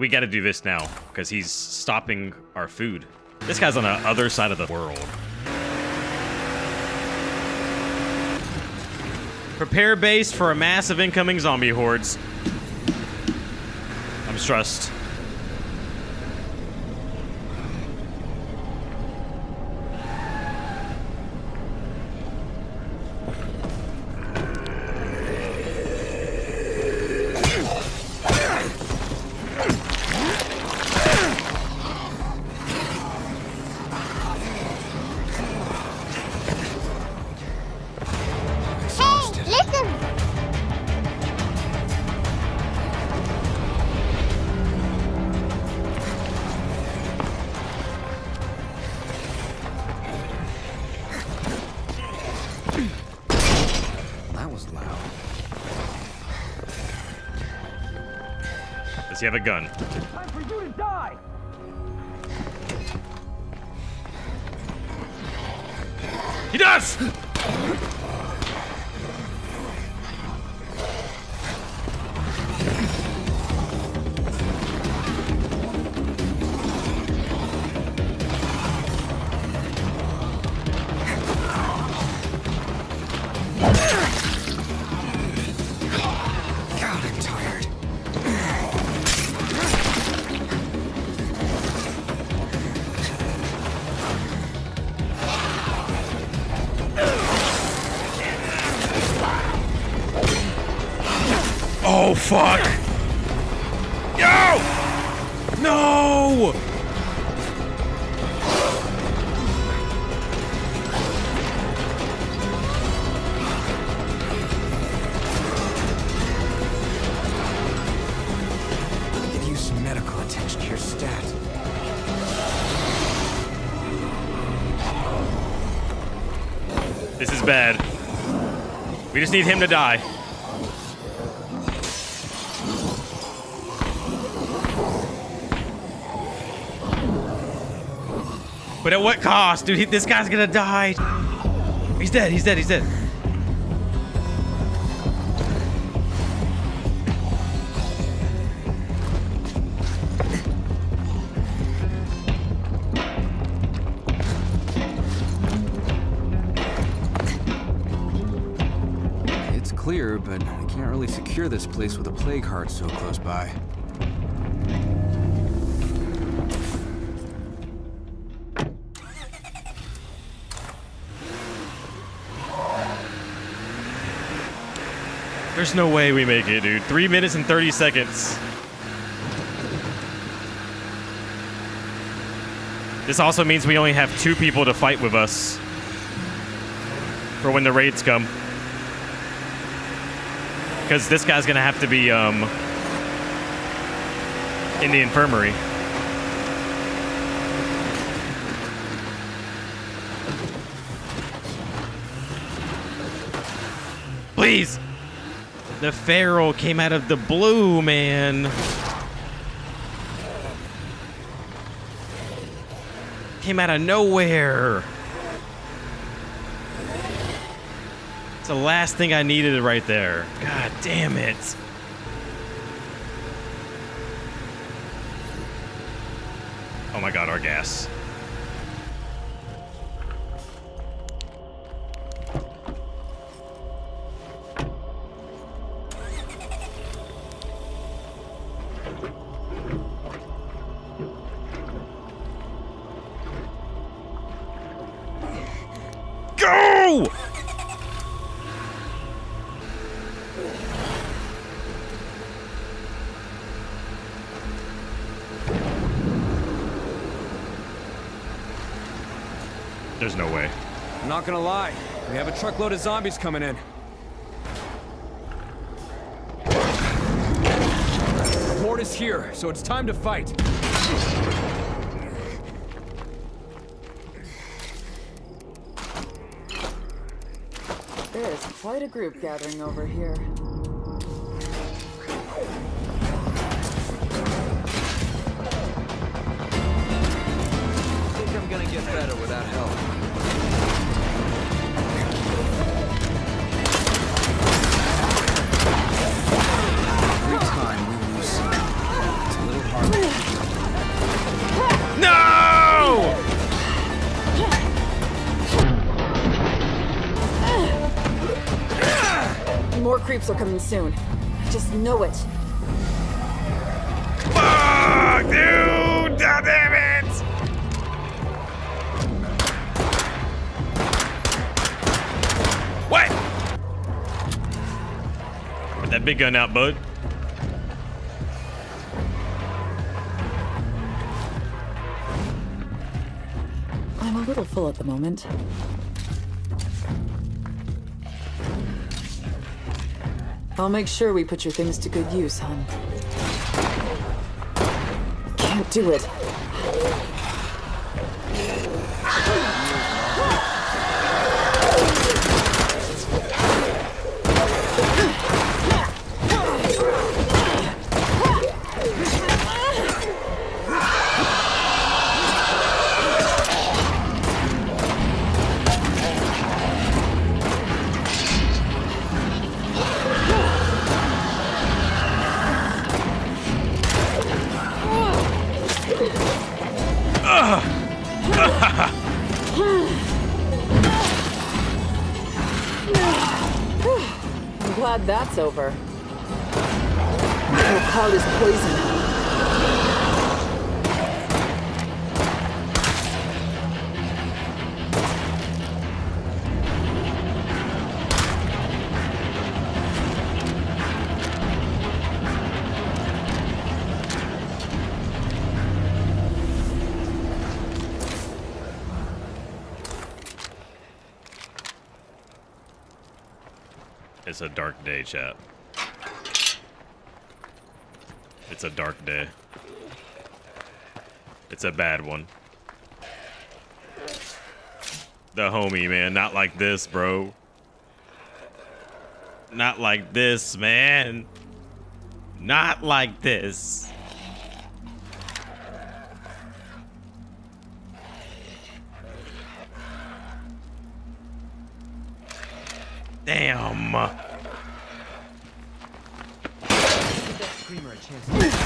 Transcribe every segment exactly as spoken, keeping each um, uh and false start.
we got to do this now because he's stopping our food. This guy's on the other side of the world. Prepare base for a mass of incoming zombie hordes. I'm stressed. You have a gun. Time for you to die. He does. Oh, fuck. No! No! I'll give you some medical attention to your stat. This is bad. We just need him to die. But at what cost, dude? He, this guy's gonna die. He's dead. He's dead. He's dead. It's clear, but we can't really secure this place with a plague heart so close by. There's no way we make it, dude. Three minutes and thirty seconds. This also means we only have two people to fight with us for when the raids come. Because this guy's gonna have to be um, in the infirmary. Please! The feral came out of the blue, man. Came out of nowhere. It's the last thing I needed right there. God damn it. Oh my God, our gas. There's no way. I'm not gonna lie. We have a truckload of zombies coming in. The horde is here, so it's time to fight. There's quite a group gathering over here. I think I'm gonna get better without help. Every time we lose, it's a little hard. creeps are coming soon. I just know it. Fuck, dude! God damn it! What? Put that big gun out, bud. I'm a little full at the moment. I'll make sure we put your things to good use, hon. Can't do it. I'm glad that's over. Your cloud is poison. It's a dark day, chat. It's a dark day. It's a bad one. The homie, man. Not like this, bro. Not like this, man. Not like this. Damn. Give that screamer a chance.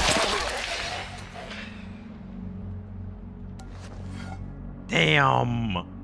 Damn.